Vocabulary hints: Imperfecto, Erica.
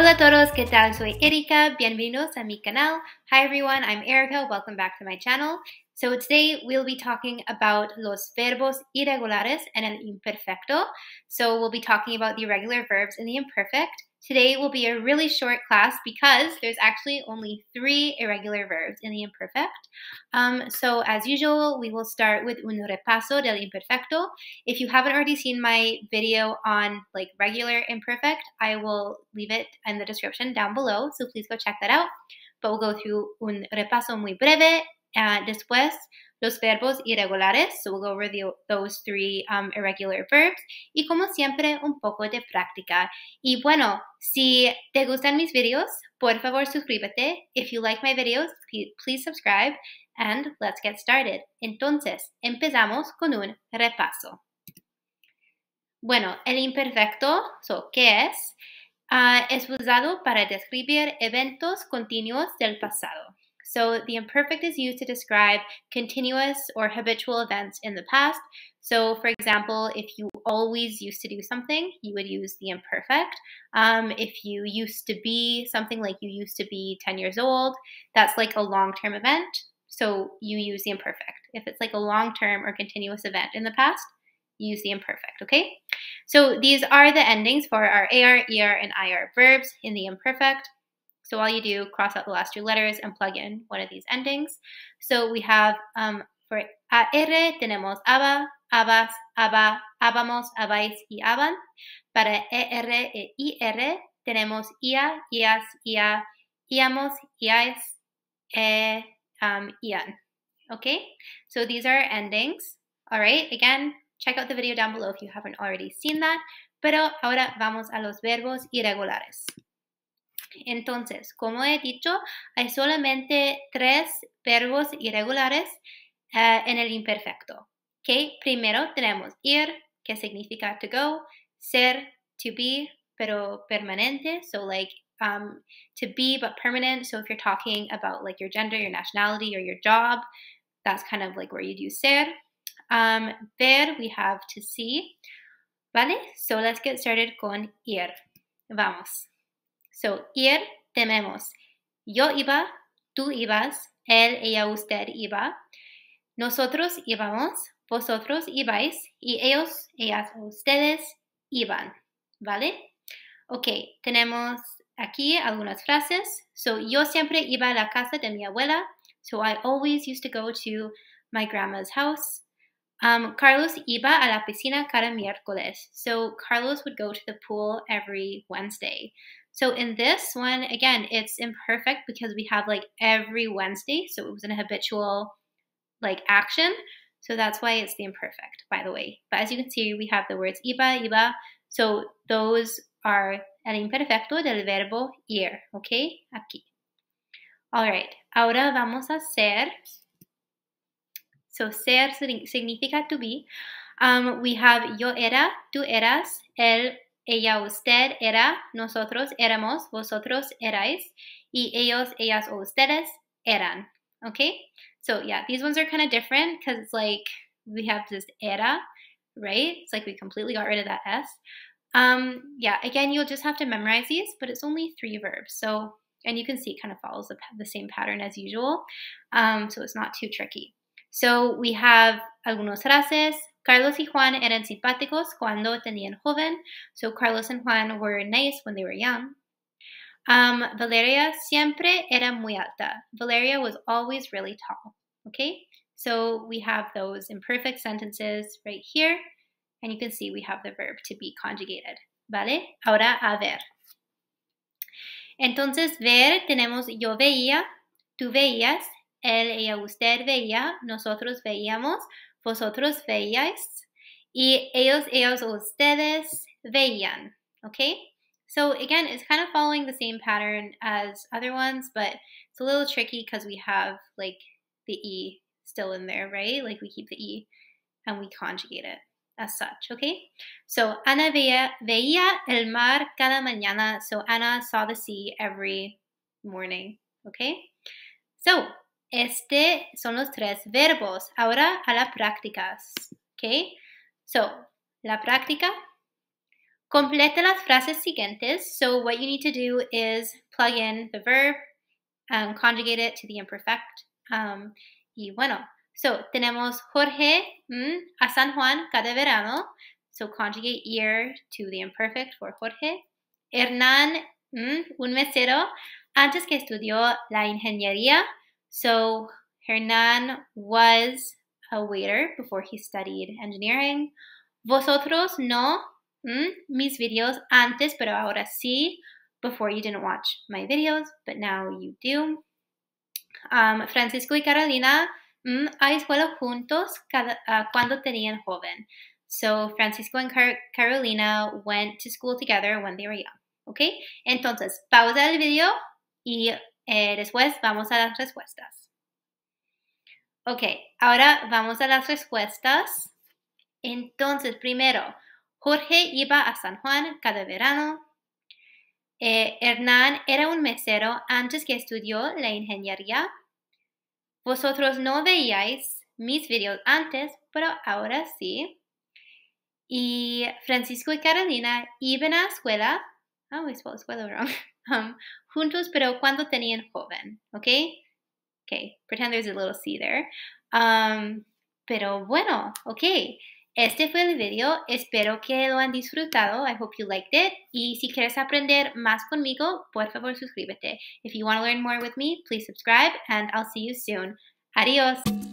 Hola a todos, ¿qué tal? Soy Erica, bienvenidos a mi canal. Hi everyone, I'm Erica, welcome back to my channel. So today we'll be talking about los verbos irregulares and el imperfecto. So we'll be talking about the irregular verbs and the imperfect. Today will be a really short class because there's actually only 3 irregular verbs in the imperfect. So as usual, we will start with un repaso del imperfecto. If you haven't already seen my video on like regular imperfect, I will leave it in the description down below. So please go check that out. But we'll go through un repaso muy breve. Después, los verbos irregulares. So we'll go over those 3 irregular verbs. Y como siempre, un poco de práctica. Y bueno, si te gustan mis videos, por favor suscríbete. If you like my videos, please subscribe. And let's get started. Entonces, empezamos con un repaso. Bueno, el imperfecto, so, ¿qué es? Es usado para describir eventos continuos del pasado. So the imperfect is used to describe continuous or habitual events in the past. So for example, if you always used to do something, you would use the imperfect. If you used to be something, like you used to be 10 years old, that's like a long-term event. So you use the imperfect. If it's like a long-term or continuous event in the past, you use the imperfect, okay? So these are the endings for our AR, ER, and IR verbs in the imperfect. So all you do, cross out the last 2 letters and plug in one of these endings. So we have, for AR, tenemos aba, abas, aba, abamos, abais, y aban. Para ER e IR, tenemos ia, ias, ia, iamos, iais, e, ian. Okay? So these are endings. All right? Again, check out the video down below if you haven't already seen that. Pero ahora vamos a los verbos irregulares. Entonces, como he dicho, hay solamente 3 verbos irregulares en el imperfecto. ¿Okay? Primero tenemos ir, que significa to go, ser, to be, pero permanente, so like to be but permanent. So if you're talking about like your gender, your nationality, or your job, that's kind of like where you do ser. Ver, we have to see. ¿Vale? So let's get started con ir. Vamos. So, ir, tenemos, yo iba, tú ibas, él, ella, usted iba, nosotros íbamos, vosotros ibais, y ellos, ellas, ustedes iban, ¿vale? Ok, tenemos aquí algunas frases. So, yo siempre iba a la casa de mi abuela. So, I always used to go to my grandma's house. Carlos iba a la piscina cada miércoles. So, Carlos would go to the pool every Wednesday. So in this one, again, it's imperfect because we have like every Wednesday. So it was an habitual like action. So that's why it's the imperfect, by the way. But as you can see, we have the words iba, iba. So those are el imperfecto del verbo ir. Okay? Aquí. All right. Ahora vamos a ser. So ser significa to be. We have yo era, tú eras, él, ella, usted era, nosotros éramos, vosotros erais, y ellos, ellas, o ustedes eran. Okay? So, yeah, these ones are kind of different because it's like we have this era, right? It's like we completely got rid of that S. Yeah, again, you'll just have to memorize these, but it's only 3 verbs. So, and you can see it kind of follows the same pattern as usual. So it's not too tricky. So we have algunos frases. Carlos y Juan eran simpáticos cuando tenían joven. So Carlos and Juan were nice when they were young. Valeria siempre era muy alta. Valeria was always really tall. Okay? So we have those imperfect sentences right here. And you can see we have the verb to be conjugated. ¿Vale? Ahora a ver. Entonces ver tenemos yo veía, tú veías, él, ella, usted veía, nosotros veíamos, vosotros veíais, y ellos, ellas, ustedes veían, okay? So again, it's kind of following the same pattern as other ones, but it's a little tricky because we have like the E still in there, right? Like we keep the E and we conjugate it as such, okay? So Ana veía el mar cada mañana. So Ana saw the sea every morning, okay? So este son los 3 verbos. Ahora a la práctica. Okay? So, la práctica. Completa las frases siguientes. So what you need to do is plug in the verb, conjugate it to the imperfect. Y bueno, so tenemos Jorge a San Juan cada verano. So conjugate year to the imperfect for Jorge. Hernán, un mesero, antes que estudió la ingeniería. So Hernán was a waiter before he studied engineering. Vosotros no, mis videos antes, pero ahora sí. Before you didn't watch my videos, but now you do. Francisco y Carolina a escuela juntos cuando tenían joven. So Francisco and Carolina went to school together when they were young. Okay, entonces pausa el video y después vamos a las respuestas. Okay, ahora vamos a las respuestas. Entonces, primero, Jorge iba a San Juan cada verano. Hernán era un mesero antes que estudió la ingeniería. Vosotros no veíais mis videos antes, pero ahora sí. Y Francisco y Carolina iban a escuela. Oh, I spelled escuela wrong. Juntos, pero cuando tenían joven. Okay? Okay, pretend there's a little C there. Pero bueno, okay. Este fue el video, espero que lo han disfrutado, I hope you liked it, y si quieres aprender más conmigo, por favor suscríbete. If you want to learn more with me, please subscribe, and I'll see you soon. Adiós!